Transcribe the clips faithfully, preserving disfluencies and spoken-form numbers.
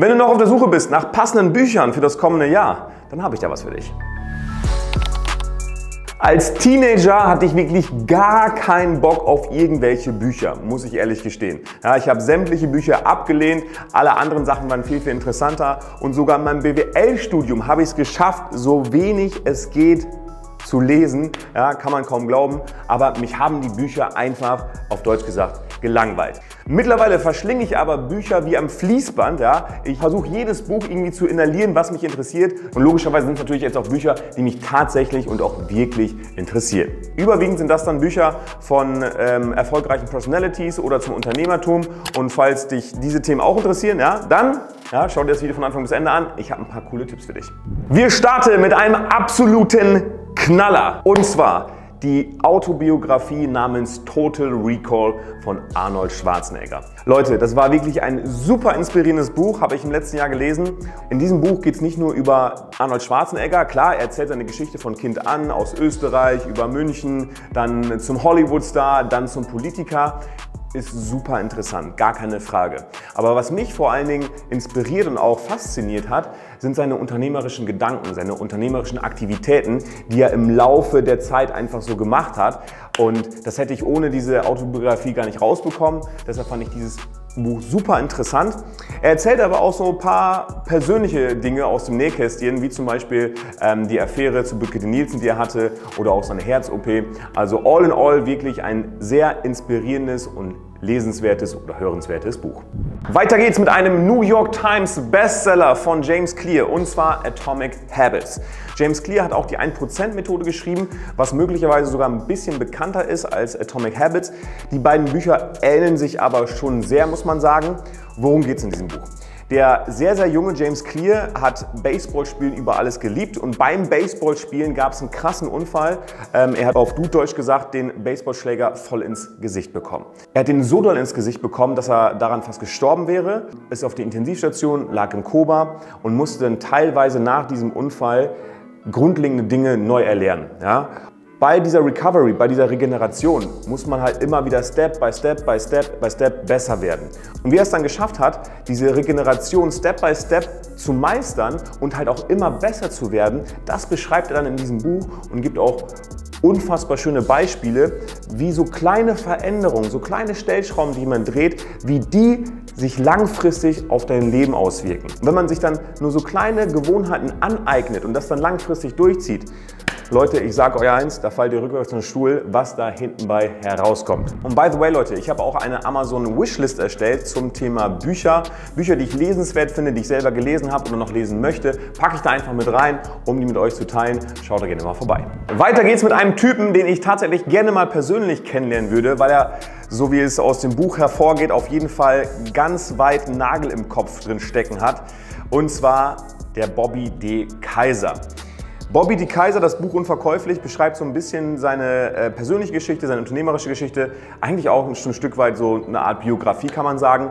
Wenn du noch auf der Suche bist nach passenden Büchern für das kommende Jahr, dann habe ich da was für dich. Als Teenager hatte ich wirklich gar keinen Bock auf irgendwelche Bücher, muss ich ehrlich gestehen. Ja, ich habe sämtliche Bücher abgelehnt, alle anderen Sachen waren viel, viel interessanter und sogar in meinem B W L-Studium habe ich es geschafft, so wenig es geht zu lesen. Ja, kann man kaum glauben, aber mich haben die Bücher einfach, auf Deutsch gesagt, gelangweilt. Mittlerweile verschlinge ich aber Bücher wie am Fließband. Ja. Ich versuche jedes Buch irgendwie zu inhalieren, was mich interessiert. Und logischerweise sind es natürlich jetzt auch Bücher, die mich tatsächlich und auch wirklich interessieren. Überwiegend sind das dann Bücher von ähm, erfolgreichen Personalities oder zum Unternehmertum. Und falls dich diese Themen auch interessieren, ja, dann ja, schau dir das Video von Anfang bis Ende an. Ich habe ein paar coole Tipps für dich. Wir starten mit einem absoluten Knaller. Und zwar die Autobiografie namens Total Recall von Arnold Schwarzenegger. Leute, das war wirklich ein super inspirierendes Buch, habe ich im letzten Jahr gelesen. In diesem Buch geht es nicht nur über Arnold Schwarzenegger, klar, er erzählt seine Geschichte von Kind an, aus Österreich, über München, dann zum Hollywood-Star, dann zum Politiker. Ist super interessant, gar keine Frage. Aber was mich vor allen Dingen inspiriert und auch fasziniert hat, sind seine unternehmerischen Gedanken, seine unternehmerischen Aktivitäten, die er im Laufe der Zeit einfach so gemacht hat. Und das hätte ich ohne diese Autobiografie gar nicht rausbekommen. Deshalb fand ich dieses Buch super interessant. Er erzählt aber auch so ein paar persönliche Dinge aus dem Nähkästchen, wie zum Beispiel ähm, die Affäre zu Brigitte Nielsen, die er hatte, oder auch seine Herz-O P. Also all in all wirklich ein sehr inspirierendes und lesenswertes oder hörenswertes Buch. Weiter geht's mit einem New York Times Bestseller von James Clear, und zwar Atomic Habits. James Clear hat auch die ein Prozent-Methode geschrieben, was möglicherweise sogar ein bisschen bekannter ist als Atomic Habits. Die beiden Bücher ähneln sich aber schon sehr, muss man sagen. Worum geht's in diesem Buch? Der sehr, sehr junge James Clear hat Baseballspielen über alles geliebt und beim Baseballspielen gab es einen krassen Unfall. Ähm, er hat auf gut Deutsch gesagt den Baseballschläger voll ins Gesicht bekommen. Er hat den so doll ins Gesicht bekommen, dass er daran fast gestorben wäre, ist auf die Intensivstation, lag im Koma und musste dann teilweise nach diesem Unfall grundlegende Dinge neu erlernen. Ja? Bei dieser Recovery, bei dieser Regeneration muss man halt immer wieder Step by Step by Step by Step besser werden. Und wie er es dann geschafft hat, diese Regeneration Step by Step zu meistern und halt auch immer besser zu werden, das beschreibt er dann in diesem Buch und gibt auch unfassbar schöne Beispiele, wie so kleine Veränderungen, so kleine Stellschrauben, die man dreht, wie die sich langfristig auf dein Leben auswirken. Und wenn man sich dann nur so kleine Gewohnheiten aneignet und das dann langfristig durchzieht, Leute, ich sage euch eins, da fallt ihr rückwärts in den Stuhl, was da hinten bei herauskommt. Und by the way, Leute, ich habe auch eine Amazon-Wishlist erstellt zum Thema Bücher. Bücher, die ich lesenswert finde, die ich selber gelesen habe oder noch lesen möchte, packe ich da einfach mit rein, um die mit euch zu teilen. Schaut da gerne mal vorbei. Weiter geht's mit einem Typen, den ich tatsächlich gerne mal persönlich kennenlernen würde, weil er, so wie es aus dem Buch hervorgeht, auf jeden Fall ganz weit einen Nagel im Kopf drin stecken hat. Und zwar der Bobby Dekeyser. Bobby Dekeyser, das Buch Unverkäuflich, beschreibt so ein bisschen seine äh, persönliche Geschichte, seine unternehmerische Geschichte. Eigentlich auch ein, ein Stück weit so eine Art Biografie, kann man sagen,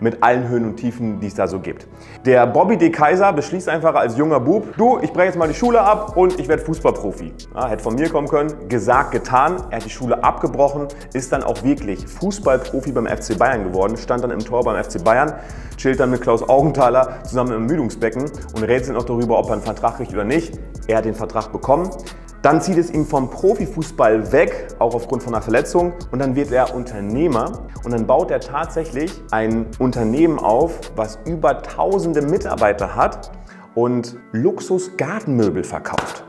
mit allen Höhen und Tiefen, die es da so gibt. Der Bobby Dekeyser beschließt einfach als junger Bub, du, ich breche jetzt mal die Schule ab und ich werde Fußballprofi. Ja, hätte von mir kommen können, gesagt, getan. Er hat die Schule abgebrochen, ist dann auch wirklich Fußballprofi beim F C Bayern geworden, stand dann im Tor beim F C Bayern, chillt dann mit Klaus Augenthaler zusammen im Müdungsbecken und rätselt noch darüber, ob er einen Vertrag kriegt oder nicht. Er hat den Vertrag bekommen. Dann zieht es ihm vom Profifußball weg, auch aufgrund von einer Verletzung. Und dann wird er Unternehmer und dann baut er tatsächlich ein Unternehmen auf, was über tausende Mitarbeiter hat und Luxusgartenmöbel verkauft.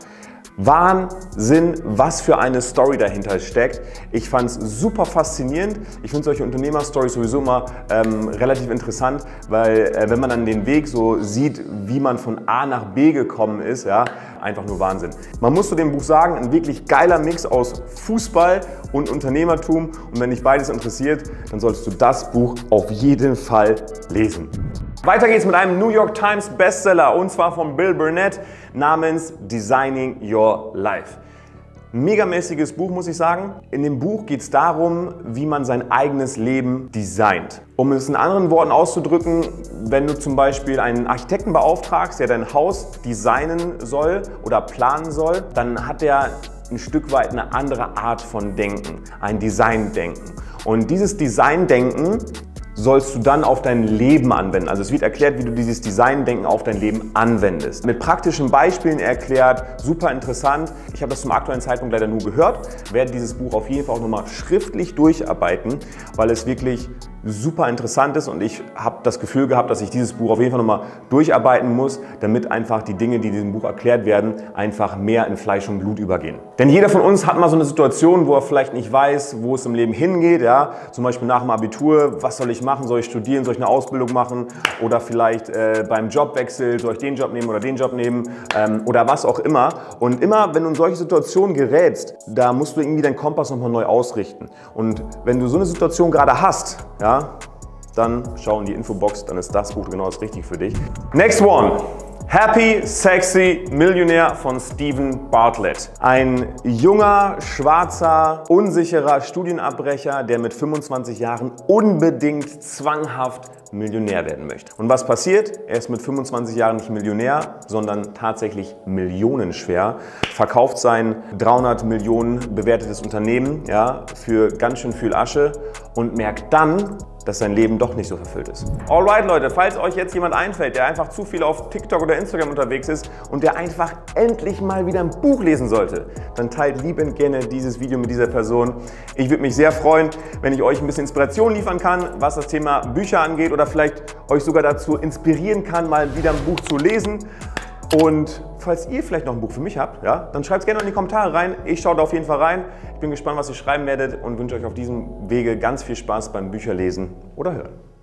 Wahnsinn, was für eine Story dahinter steckt. Ich fand es super faszinierend. Ich finde solche Unternehmer-Stories sowieso immer ähm, relativ interessant, weil äh, wenn man dann den Weg so sieht, wie man von A nach B gekommen ist, ja, einfach nur Wahnsinn. Man muss zu dem Buch sagen, ein wirklich geiler Mix aus Fußball und Unternehmertum. Und wenn dich beides interessiert, dann solltest du das Buch auf jeden Fall lesen. Weiter geht's mit einem New York Times Bestseller, und zwar von Bill Burnett, namens Designing Your Life. Megamäßiges Buch, muss ich sagen. In dem Buch geht es darum, wie man sein eigenes Leben designt. Um es in anderen Worten auszudrücken, wenn du zum Beispiel einen Architekten beauftragst, der dein Haus designen soll oder planen soll, dann hat der ein Stück weit eine andere Art von Denken, ein Designdenken. Und dieses Designdenken sollst du dann auf dein Leben anwenden. Also es wird erklärt, wie du dieses Designdenken auf dein Leben anwendest. Mit praktischen Beispielen erklärt, super interessant. Ich habe das zum aktuellen Zeitpunkt leider nur gehört, werde dieses Buch auf jeden Fall auch nochmal schriftlich durcharbeiten, weil es wirklich super interessant ist und ich habe das Gefühl gehabt, dass ich dieses Buch auf jeden Fall nochmal durcharbeiten muss, damit einfach die Dinge, die in diesem Buch erklärt werden, einfach mehr in Fleisch und Blut übergehen. Denn jeder von uns hat mal so eine Situation, wo er vielleicht nicht weiß, wo es im Leben hingeht, ja, zum Beispiel nach dem Abitur, was soll ich machen, soll ich studieren, soll ich eine Ausbildung machen oder vielleicht äh, beim Jobwechsel, soll ich den Job nehmen oder den Job nehmen ähm, oder was auch immer. Und immer, wenn du in solche Situationen gerätst, da musst du irgendwie deinen Kompass nochmal neu ausrichten. Und wenn du so eine Situation gerade hast, ja, dann schau in die Infobox, dann ist das Buch genau das Richtige für dich. Next one. Happy, Sexy, Millionär von Steven Bartlett. Ein junger, schwarzer, unsicherer Studienabbrecher, der mit fünfundzwanzig Jahren unbedingt zwanghaft Millionär werden möchte. Und was passiert? Er ist mit fünfundzwanzig Jahren nicht Millionär, sondern tatsächlich millionenschwer, verkauft sein dreihundert Millionen bewertetes Unternehmen, ja, für ganz schön viel Asche und merkt dann, dass sein Leben doch nicht so verfüllt ist. Alright Leute, falls euch jetzt jemand einfällt, der einfach zu viel auf TikTok oder Instagram unterwegs ist und der einfach endlich mal wieder ein Buch lesen sollte, dann teilt liebend gerne dieses Video mit dieser Person. Ich würde mich sehr freuen, wenn ich euch ein bisschen Inspiration liefern kann, was das Thema Bücher angeht oder vielleicht euch sogar dazu inspirieren kann, mal wieder ein Buch zu lesen. Und falls ihr vielleicht noch ein Buch für mich habt, ja, dann schreibt es gerne in die Kommentare rein. Ich schaue da auf jeden Fall rein. Ich bin gespannt, was ihr schreiben werdet und wünsche euch auf diesem Wege ganz viel Spaß beim Bücherlesen oder Hören.